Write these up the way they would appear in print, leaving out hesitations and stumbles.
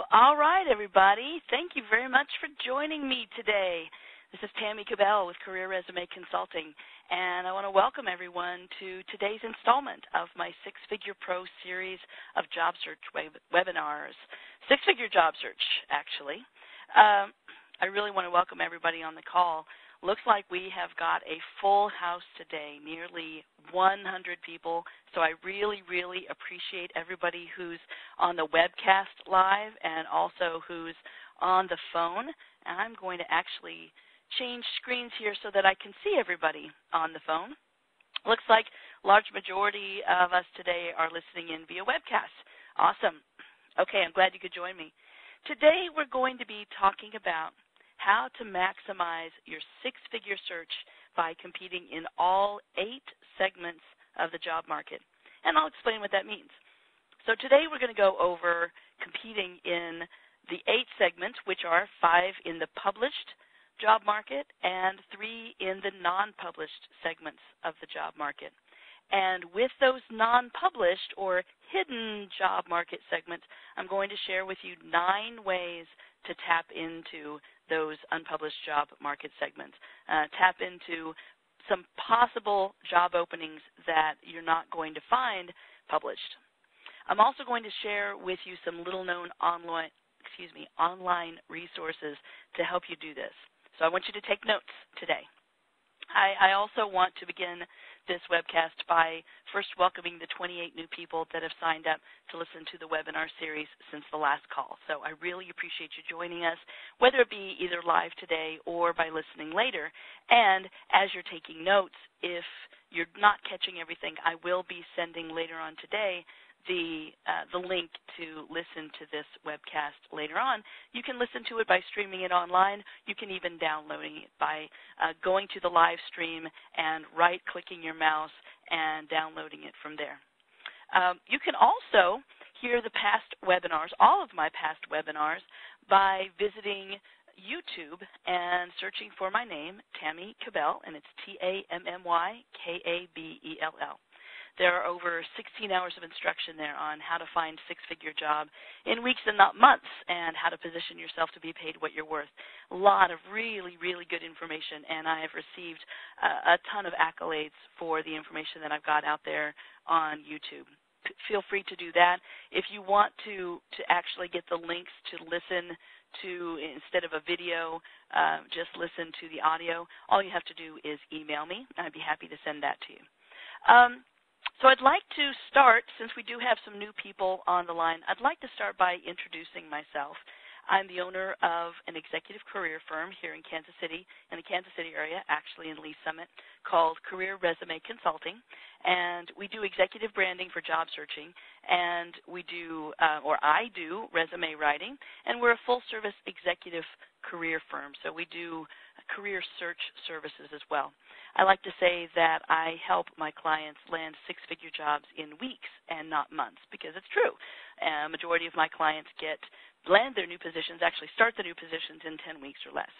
Well, all right, everybody. Thank you very much for joining me today. This is Tammy Kabell with Career Resume Consulting, and I want to welcome everyone to today's installment of my Six-Figure Pro series of job search webinars. Six-figure job search, actually. I really want to welcome everybody on the call. Looks like we have got a full house today, nearly 100 people. So I really, really appreciate everybody who's on the webcast live and also who's on the phone. And I'm going to actually change screens here so that I can see everybody on the phone. Looks like a large majority of us today are listening in via webcast. Awesome. Okay, I'm glad you could join me. Today we're going to be talking about how to maximize your six-figure search by competing in all 8 segments of the job market. And I'll explain what that means. So today we're going to go over competing in the 8 segments, which are 5 in the published job market and 3 in the non-published segments of the job market. And with those non-published or hidden job market segments, I'm going to share with you 9 ways to tap into those unpublished job market segments. Tap into some possible job openings that you're not going to find published. I'm also going to share with you some little-known online resources to help you do this. So I want you to take notes today. I also want to begin this webcast by first welcoming the 28 new people that have signed up to listen to the webinar series since the last call. So I really appreciate you joining us, whether it be either live today or by listening later. And as you're taking notes, if you're not catching everything, I will be sending later on today the link to listen to this webcast later on. You can listen to it by streaming it online. You can even download it by going to the live stream and right-clicking your mouse and downloading it from there. You can also hear the past webinars, all of my past webinars, by visiting YouTube and searching for my name, Tammy Kabell, and it's Tammykabell. There are over 16 hours of instruction there on how to find six-figure job in weeks and not months and how to position yourself to be paid what you're worth. A lot of really, really good information, and I have received a ton of accolades for the information that I've got out there on YouTube. Feel free to do that. If you want to actually get the links to listen to, instead of a video, just listen to the audio, all you have to do is email me, and I'd be happy to send that to you. So I'd like to start, since we do have some new people on the line, I'd like to start by introducing myself. I'm the owner of an executive career firm here in Kansas City, in the Kansas City area, actually in Lee Summit, called Career Resume Consulting. And we do executive branding for job searching, and we do, I do, resume writing. And we're a full-service executive career firm, so we do career search services as well. I like to say that I help my clients land six-figure jobs in weeks and not months, because it's true. A majority of my clients land their new positions, actually start the new positions in 10 weeks or less.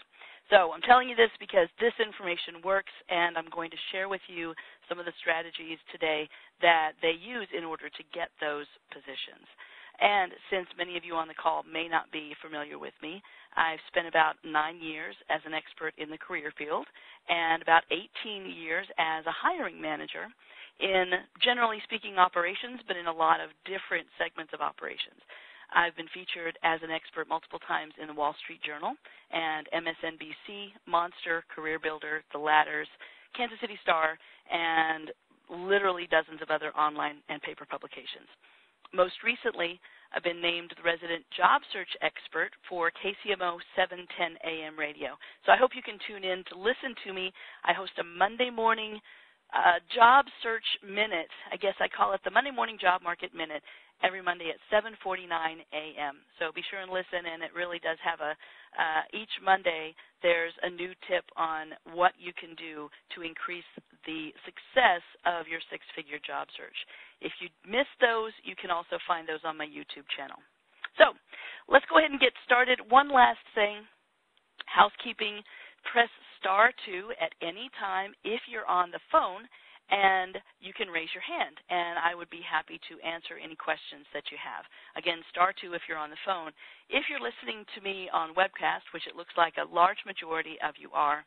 So I'm telling you this because this information works, and I'm going to share with you some of the strategies today that they use in order to get those positions. And since many of you on the call may not be familiar with me, I've spent about 9 years as an expert in the career field and about 18 years as a hiring manager in, generally speaking, operations, but in a lot of different segments of operations. I've been featured as an expert multiple times in the Wall Street Journal and MSNBC, Monster, Career Builder, The Ladders, Kansas City Star, and literally dozens of other online and paper publications. Most recently, I've been named the resident job search expert for KCMO 710 AM radio. So I hope you can tune in to listen to me. I host a Monday morning job search minute. I guess I call it the Monday morning job market minute every Monday at 7:49 AM. So be sure and listen, and it really does have a each Monday there's a new tip on what you can do to increase the success of your six-figure job search. If you miss those, you can also find those on my YouTube channel. So let's go ahead and get started. One last thing, housekeeping. Press star 2 at any time if you're on the phone, and you can raise your hand, and I would be happy to answer any questions that you have. Again, *2 if you're on the phone. If you're listening to me on webcast, which it looks like a large majority of you are,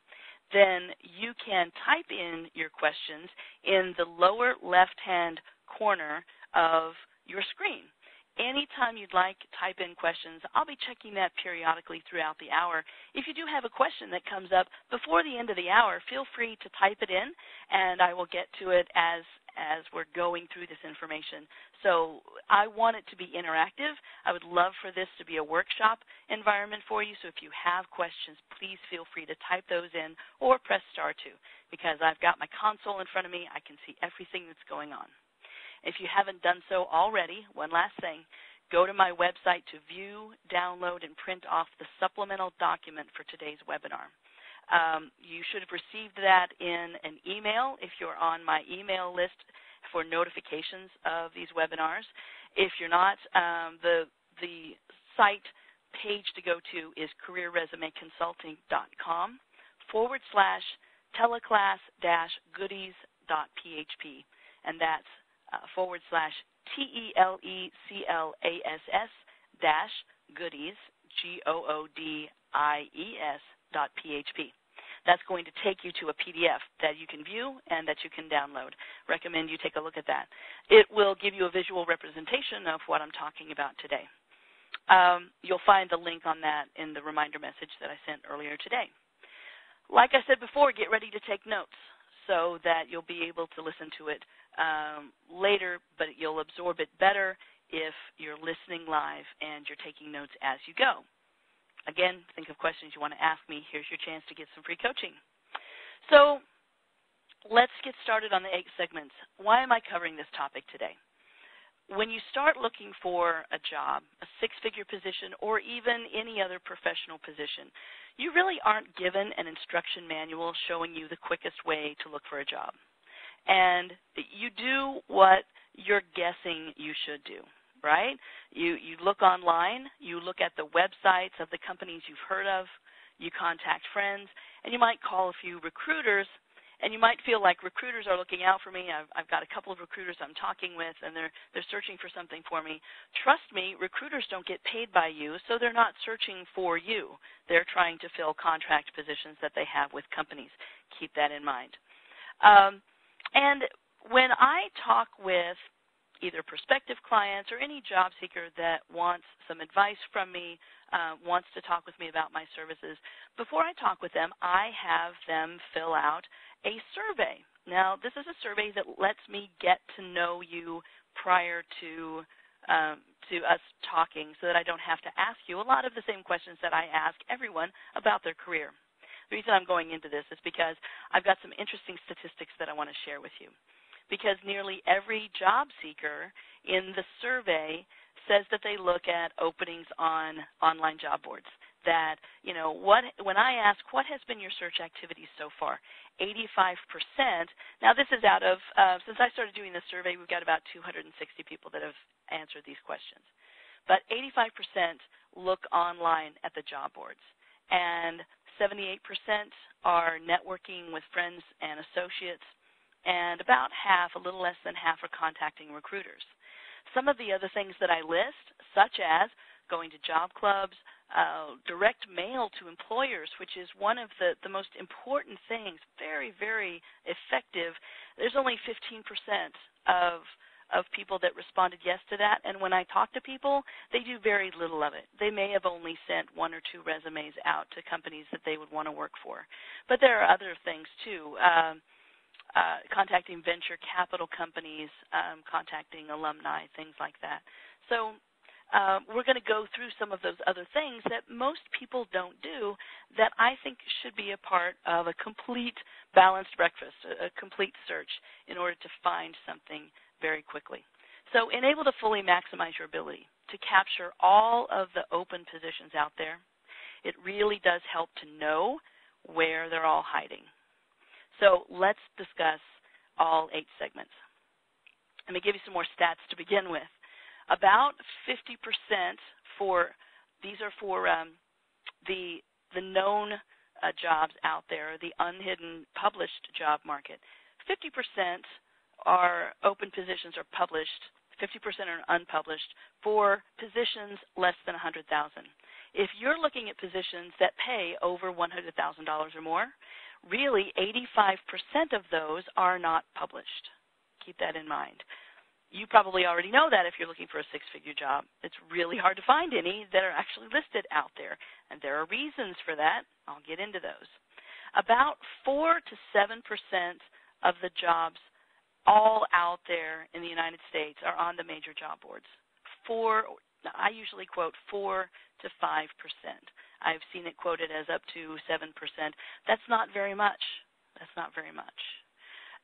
then you can type in your questions in the lower left-hand corner of your screen. Anytime you'd like, type in questions. I'll be checking that periodically throughout the hour. If you do have a question that comes up before the end of the hour, feel free to type it in, and I will get to it as we're going through this information. So I want it to be interactive. I would love for this to be a workshop environment for you. So if you have questions, please feel free to type those in or press *2, because I've got my console in front of me. I can see everything that's going on. If you haven't done so already, one last thing, go to my website to view, download, and print off the supplemental document for today's webinar. You should have received that in an email if you're on my email list for notifications of these webinars. If you're not, the site page to go to is CareerResumeConsulting.com /teleclass-goodies.php, and that's /teleclass-goodies.php. That's going to take you to a PDF that you can view and that you can download. Recommend you take a look at that. It will give you a visual representation of what I'm talking about today. You'll find the link on that in the reminder message that I sent earlier today. Like I said before, get ready to take notes so that you'll be able to listen to it later, but you'll absorb it better if you're listening live and you're taking notes as you go. Again, think of questions you want to ask me. Here's your chance to get some free coaching. So let's get started on the 8 segments. Why am I covering this topic today? When you start looking for a job, a six-figure position, or even any other professional position, you really aren't given an instruction manual showing you the quickest way to look for a job. And you do what you're guessing you should do, right? You look online, you look at the websites of the companies you've heard of, you contact friends, and you might call a few recruiters. And you might feel like recruiters are looking out for me. I've got a couple of recruiters I'm talking with, and they're searching for something for me. Trust me, recruiters don't get paid by you, so they're not searching for you. They're trying to fill contract positions that they have with companies. Keep that in mind. And when I talk with either prospective clients or any job seeker that wants some advice from me, wants to talk with me about my services, before I talk with them, I have them fill out a survey. Now, this is a survey that lets me get to know you prior to us talking, so that I don't have to ask you a lot of the same questions that I ask everyone about their career. The reason I'm going into this is because I've got some interesting statistics that I want to share with you, because nearly every job seeker in the survey says that they look at openings on online job boards. That, you know, when I ask, what has been your search activity so far? 85%. Now, this is out of, since I started doing this survey, we've got about 260 people that have answered these questions. But 85% look online at the job boards. And 78% are networking with friends and associates. And about half, a little less than half, are contacting recruiters. Some of the other things that I list, such as going to job clubs, direct mail to employers, which is one of the most important things, very, very effective. There's only 15% of people that responded yes to that. And when I talk to people, they do very little of it. They may have only sent 1 or 2 resumes out to companies that they would want to work for. But there are other things, too. Contacting venture capital companies, contacting alumni, things like that. So we're going to go through some of those other things that most people don't do that I think should be a part of a complete balanced breakfast, a complete search in order to find something very quickly. So enable to fully maximize your ability to capture all of the open positions out there. It really does help to know where they're all hiding. So let's discuss all 8 segments. Let me give you some more stats to begin with. About 50% for – these are for the known jobs out there, the unhidden published job market. 50% are open positions or published, 50% are unpublished for positions less than $100,000. If you're looking at positions that pay over $100,000 or more, really 85% of those are not published. Keep that in mind. You probably already know that if you're looking for a six-figure job. It's really hard to find any that are actually listed out there, and there are reasons for that. I'll get into those. About 4 to 7% of the jobs all out there in the United States are on the major job boards. I usually quote 4 to 5%. I've seen it quoted as up to 7%. That's not very much. That's not very much.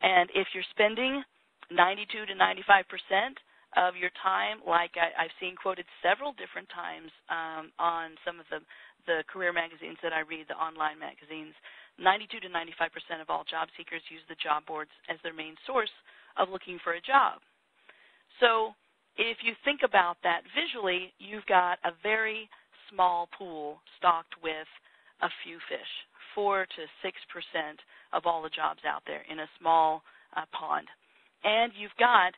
And if you're spending 92 to 95% of your time, like I've seen quoted several different times on some of the career magazines that I read, the online magazines, 92 to 95% of all job seekers use the job boards as their main source of looking for a job. So if you think about that visually, you've got a very small pool stocked with a few fish, 4 to 6% of all the jobs out there in a small pond. And you've got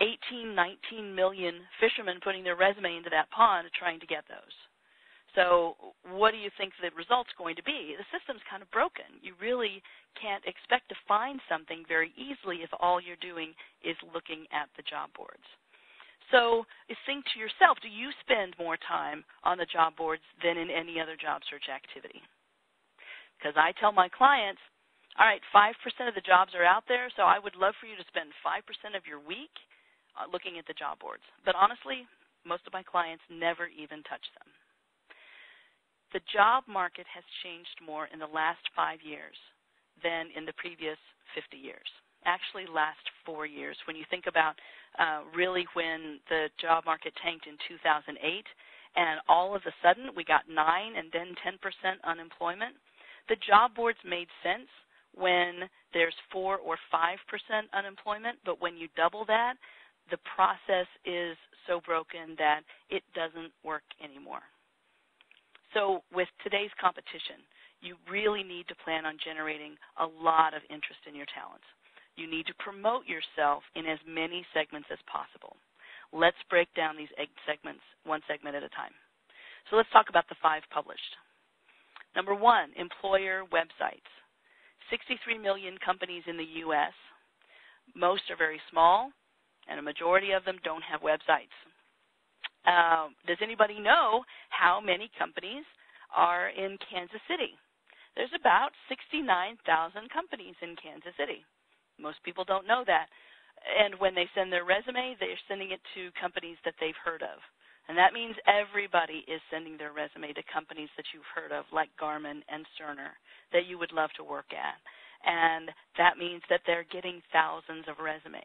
18, 19 million fishermen putting their resume into that pond trying to get those. So what do you think the result's going to be? The system's kind of broken. You really can't expect to find something very easily if all you're doing is looking at the job boards. So think to yourself, do you spend more time on the job boards than in any other job search activity? Because I tell my clients, all right, 5% of the jobs are out there, so I would love for you to spend 5% of your week looking at the job boards. But honestly, most of my clients never even touch them. The job market has changed more in the last 5 years than in the previous 50 years. Actually, last 4 years. When you think about really when the job market tanked in 2008 and all of a sudden we got 9 and then 10% unemployment, the job boards made sense when there's 4 or 5% unemployment, but when you double that, the process is so broken that it doesn't work anymore. So with today's competition, you really need to plan on generating a lot of interest in your talents. You need to promote yourself in as many segments as possible. Let's break down these 8 segments, one segment at a time. So let's talk about the 5 published. Number 1, employer websites. 63 million companies in the U.S. Most are very small, and a majority of them don't have websites. Does anybody know how many companies are in Kansas City? There's about 69,000 companies in Kansas City. Most people don't know that. And when they send their resume, they're sending it to companies that they've heard of. And that means everybody is sending their resume to companies that you've heard of, like Garmin and Cerner, that you would love to work at. And that means that they're getting thousands of resumes.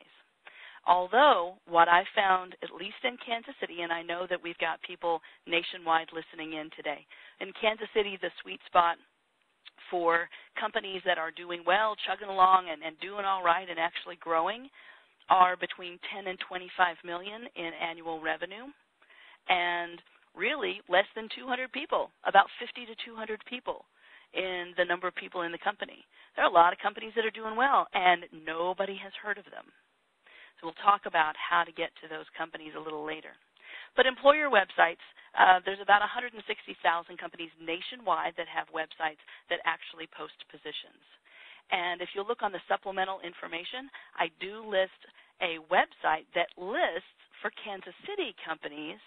Although what I found, at least in Kansas City, and I know that we've got people nationwide listening in today, in Kansas City, the sweet spot for companies that are doing well, chugging along and doing all right and actually growing are between 10 and 25 million in annual revenue. And really less than 200 people, about 50 to 200 people in the number of people in the company. There are a lot of companies that are doing well, and nobody has heard of them. So we'll talk about how to get to those companies a little later. But employer websites, there's about 160,000 companies nationwide that have websites that actually post positions. And if you look on the supplemental information, I do list a website that lists for Kansas City companies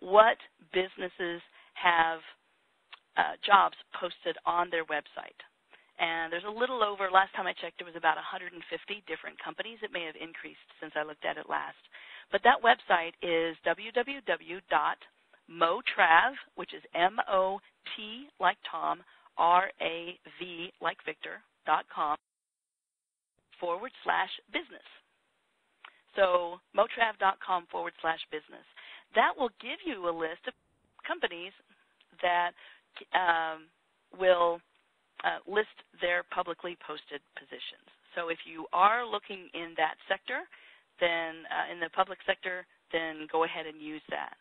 what businesses have jobs posted on their website. And there's a little over, last time I checked, it was about 150 different companies. It may have increased since I looked at it last. But that website is www.motrav, which is M-O-T like Tom, R-A-V like Victor, .com /business. So motrav.com/business. That will give you a list of companies that will list their publicly posted positions. So if you are looking in that sector, then in the public sector, then go ahead and use that.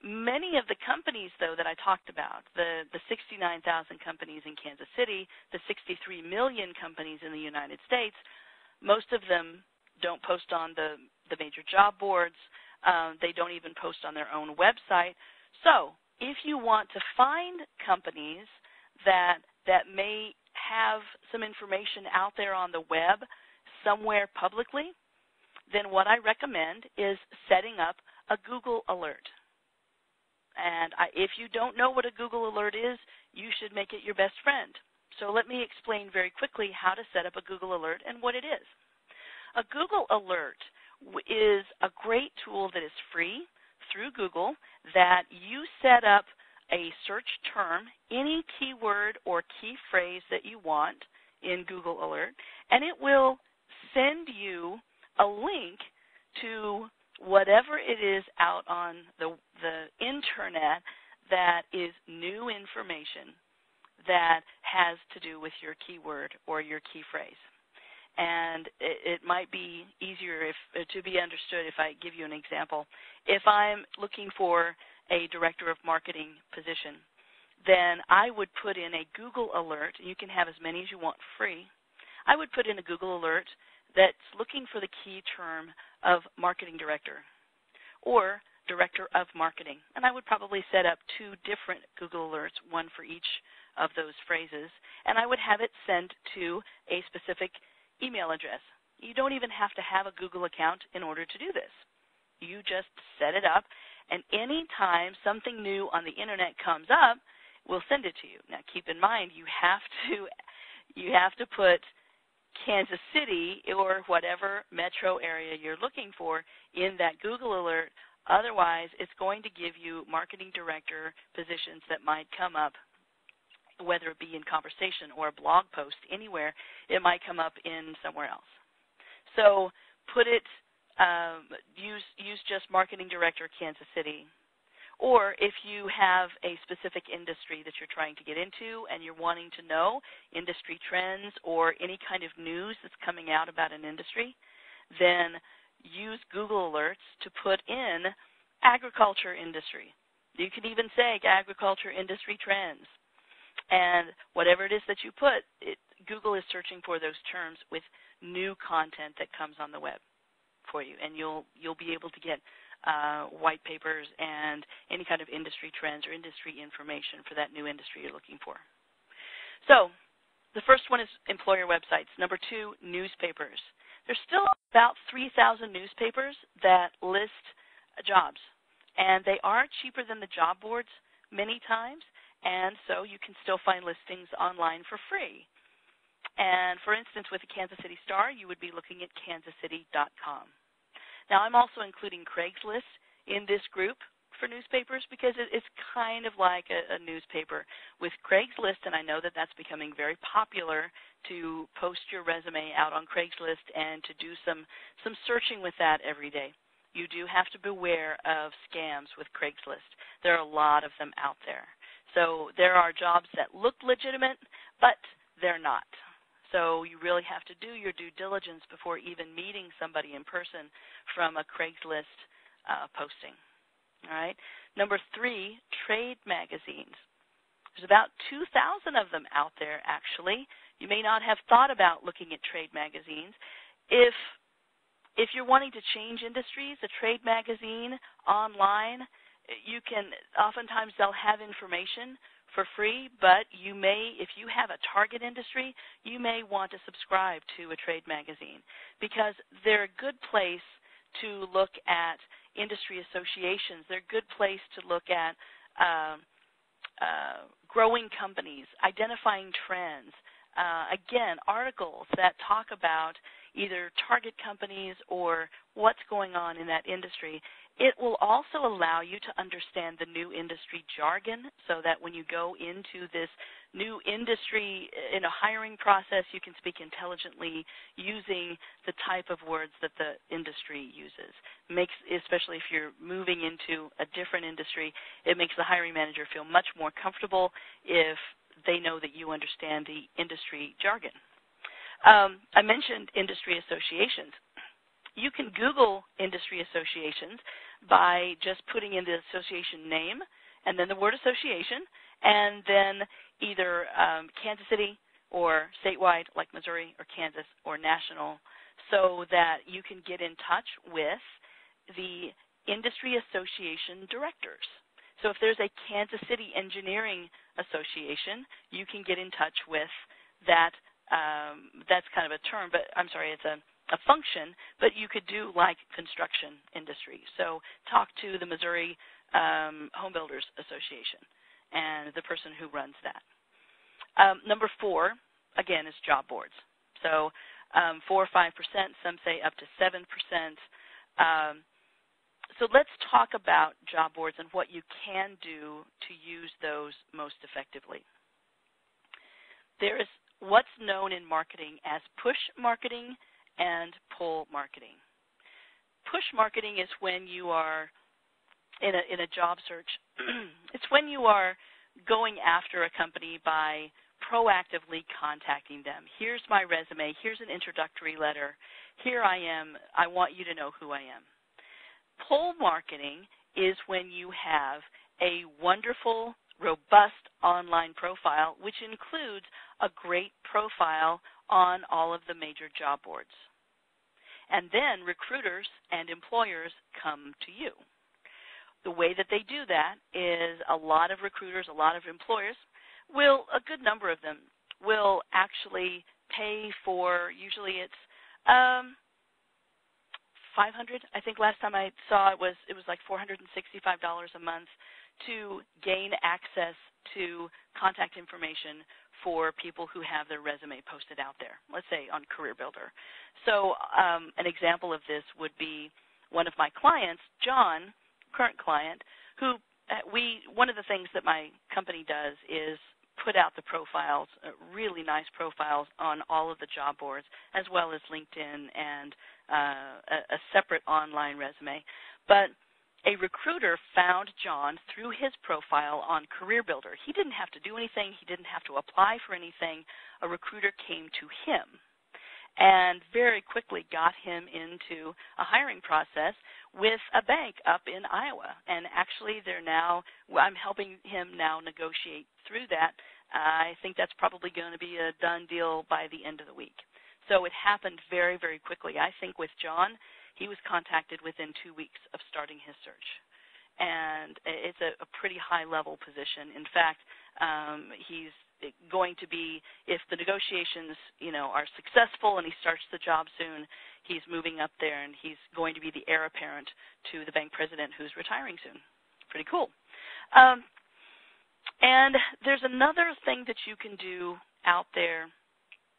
Many of the companies, though, that I talked about, the 69,000 companies in Kansas City, the 63 million companies in the United States, most of them don't post on the major job boards. They don't even post on their own website. So if you want to find companies that may have some information out there on the web somewhere publicly, then what I recommend is setting up a Google Alert. And if you don't know what a Google Alert is, you should make it your best friend. So let me explain very quickly how to set up a Google Alert and what it is. A Google Alert is a great tool that is free through Google that you set up a search term, any keyword or key phrase that you want in Google Alert, and it will send you a link to whatever it is out on the internet that is new information that has to do with your keyword or your key phrase. And it might be easier to be understood if I give you an example. If I'm looking for a director of marketing position, then I would put in a Google Alert. You can have as many as you want free. I would put in a Google Alert that's looking for the key term of marketing director or director of marketing. And I would probably set up two different Google Alerts, one for each of those phrases, and I would have it sent to a specific email address. You don't even have to have a Google account in order to do this. You just set it up, and any time something new on the internet comes up, we'll send it to you. Now keep in mind, you have to put Kansas City or whatever metro area you're looking for in that Google Alert. Otherwise, it's going to give you marketing director positions that might come up, whether it be in conversation or a blog post anywhere. It might come up in somewhere else. So put it, use just marketing director Kansas City. Or if you have a specific industry that you're trying to get into and you're wanting to know industry trends or any kind of news that's coming out about an industry, then use Google Alerts to put in agriculture industry. You can even say agriculture industry trends. And whatever it is that you put, Google is searching for those terms with new content that comes on the web for you, and you'll be able to get white papers and any kind of industry trends or industry information for that new industry you're looking for. So the first one is employer websites. Number two, newspapers. There's still about 3,000 newspapers that list jobs, and they are cheaper than the job boards many times, and so you can still find listings online for free. And for instance, with the Kansas City Star, you would be looking at kansascity.com. Now, I'm also including Craigslist in this group for newspapers because it's kind of like a newspaper. With Craigslist, and I know that that's becoming very popular to post your resume out on Craigslist and to do some searching with that every day. You do have to beware of scams with Craigslist. There are a lot of them out there. So there are jobs that look legitimate, but they're not. So you really have to do your due diligence before even meeting somebody in person from a Craigslist posting. All right. Number three, trade magazines. There's about 2,000 of them out there, actually. You may not have thought about looking at trade magazines. If you're wanting to change industries, a trade magazine online, you can oftentimes they'll have information for free, but you may, if you have a target industry, you may want to subscribe to a trade magazine because they're a good place to look at industry associations. They're a good place to look at growing companies, identifying trends. Again, articles that talk about either target companies or what's going on in that industry. It will also allow you to understand the new industry jargon so that when you go into this new industry in a hiring process, you can speak intelligently using the type of words that the industry uses. Especially if you're moving into a different industry, it makes the hiring manager feel much more comfortable if they know that you understand the industry jargon. I mentioned industry associations. You can Google industry associations by just putting in the association name and then the word association, and then either Kansas City or statewide like Missouri or Kansas or national, so that you can get in touch with the industry association directors. So if there's a Kansas City Engineering Association, you can get in touch with that. That's kind of a term, but I'm sorry, it's a function, but you could do like construction industry. So talk to the Missouri Home Builders Association and the person who runs that. Number four, again, is job boards. So 4 or 5%, some say up to 7%. So let's talk about job boards and what you can do to use those most effectively. There is what's known in marketing as push marketing and pull marketing. Push marketing is when you are in a job search. It's when you are going after a company by proactively contacting them. Here's my resume. Here's an introductory letter. Here I am. I want you to know who I am. Pull marketing is when you have a wonderful, robust online profile, which includes a great profile on all of the major job boards. And then recruiters and employers come to you. The way that they do that is a lot of recruiters, a lot of employers, a good number of them will actually pay for, usually it's $500. I think last time I saw it was like $465 a month to gain access to contact information for people who have their resume posted out there, let's say on Career Builder. So an example of this would be one of my clients, John, current client, who one of the things that my company does is put out the profiles, really nice profiles on all of the job boards, as well as LinkedIn and a separate online resume. But a recruiter found John through his profile on Career Builder. He didn't have to do anything. He didn't have to apply for anything. A recruiter came to him and very quickly got him into a hiring process with a bank up in Iowa. And actually I'm helping him now negotiate through that. I think that's probably going to be a done deal by the end of the week. So it happened very, very quickly. I think with John, he was contacted within 2 weeks of starting his search. And it's a pretty high-level position. In fact, he's going to be, if the negotiations, are successful and he starts the job soon, he's moving up there and he's going to be the heir apparent to the bank president who's retiring soon. Pretty cool. And there's another thing that you can do out there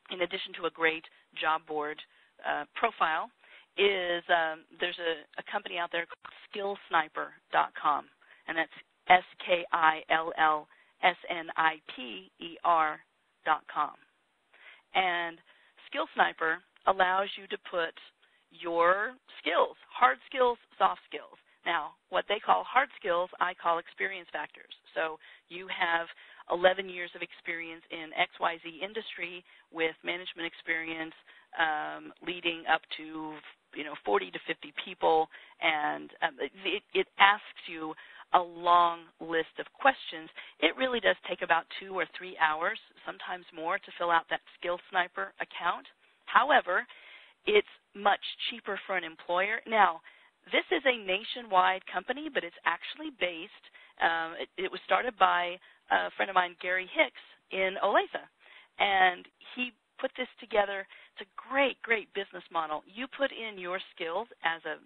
in addition to a great job board profile is there's a company out there called skillsniper.com, and that's skillsniper.com. And Skill Sniper allows you to put your skills, hard skills, soft skills. Now, what they call hard skills, I call experience factors. So you have 11 years of experience in XYZ industry with management experience leading up to 40 to 50 people, and it asks you a long list of questions. It really does take about 2 or 3 hours, sometimes more, to fill out that Skill Sniper account. However, it's much cheaper for an employer. Now, this is a nationwide company, but it's actually based. It was started by a friend of mine, Gary Hicks, in Olathe, and he put this together. It's a great, great business model. You put in your skills as a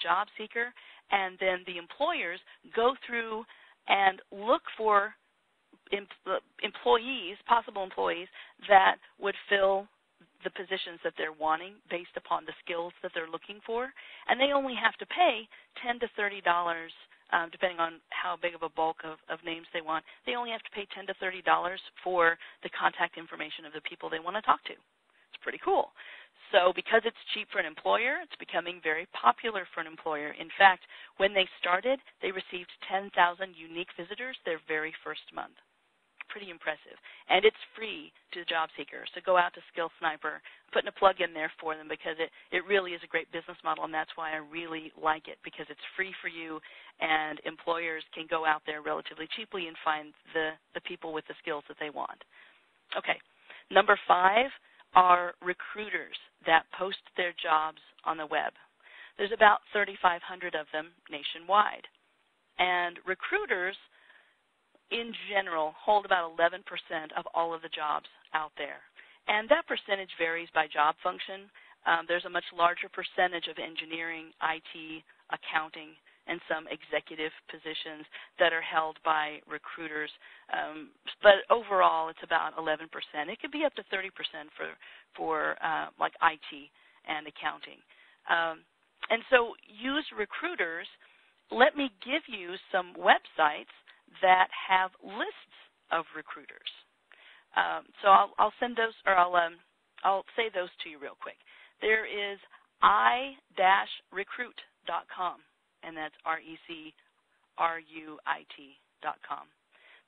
job seeker, and then the employers go through and look for employees, possible employees, that would fill the positions that they're wanting based upon the skills that they're looking for. And they only have to pay $10 to $30, depending on how big of a bulk of names they want. They only have to pay $10 to $30 for the contact information of the people they want to talk to. It's pretty cool. So because it's cheap for an employer, it's becoming very popular for an employer. In fact, when they started, they received 10,000 unique visitors their very first month. pretty impressive. And it's free to the job seeker. So go out to SkillSniper. I'm putting a plug in there for them because it really is a great business model, and that's why I really like it, because it's free for you, and employers can go out there relatively cheaply and find the people with the skills that they want. Okay, number 5 are recruiters that post their jobs on the web. There's about 3,500 of them nationwide. And recruiters, in general, hold about 11% of all of the jobs out there. And that percentage varies by job function. There's a much larger percentage of engineering, IT, accounting, and some executive positions that are held by recruiters. But overall, it's about 11%. It could be up to 30% for like IT and accounting. And so use recruiters. Let me give you some websites that have lists of recruiters. So I'll send those, or I'll say those to you real quick. There is i-recruit.com, and that's recruit.com.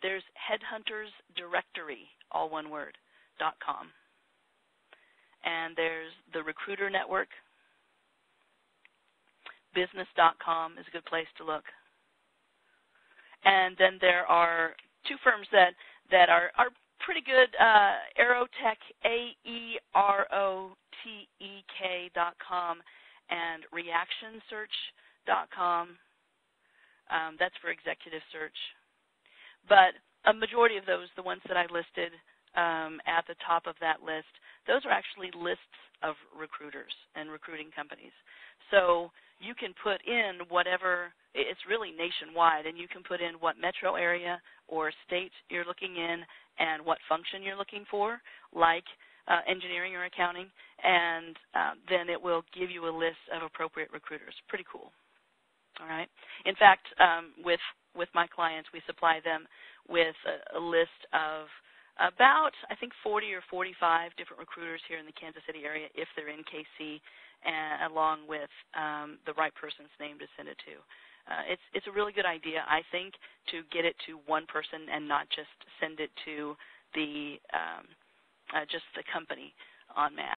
There's Headhunters Directory, all one word, .com. And there's the Recruiter Network. Business.com is a good place to look. And then there are two firms that are pretty good, Aerotech, AEROTEK.com, and ReactionSearch.com. That's for executive search. But a majority of those, the ones that I listed at the top of that list, those are actually lists of recruiters and recruiting companies. So you can put in whatever, it's really nationwide, and you can put in what metro area or state you're looking in and what function you're looking for, like engineering or accounting, and then it will give you a list of appropriate recruiters. Pretty cool. All right. In fact, with my clients, we supply them with a list of about, I think, 40 or 45 different recruiters here in the Kansas City area, if they're in KC, and along with the right person's name to send it to. It's a really good idea, I think, to get it to one person and not just send it to the just the company en masse.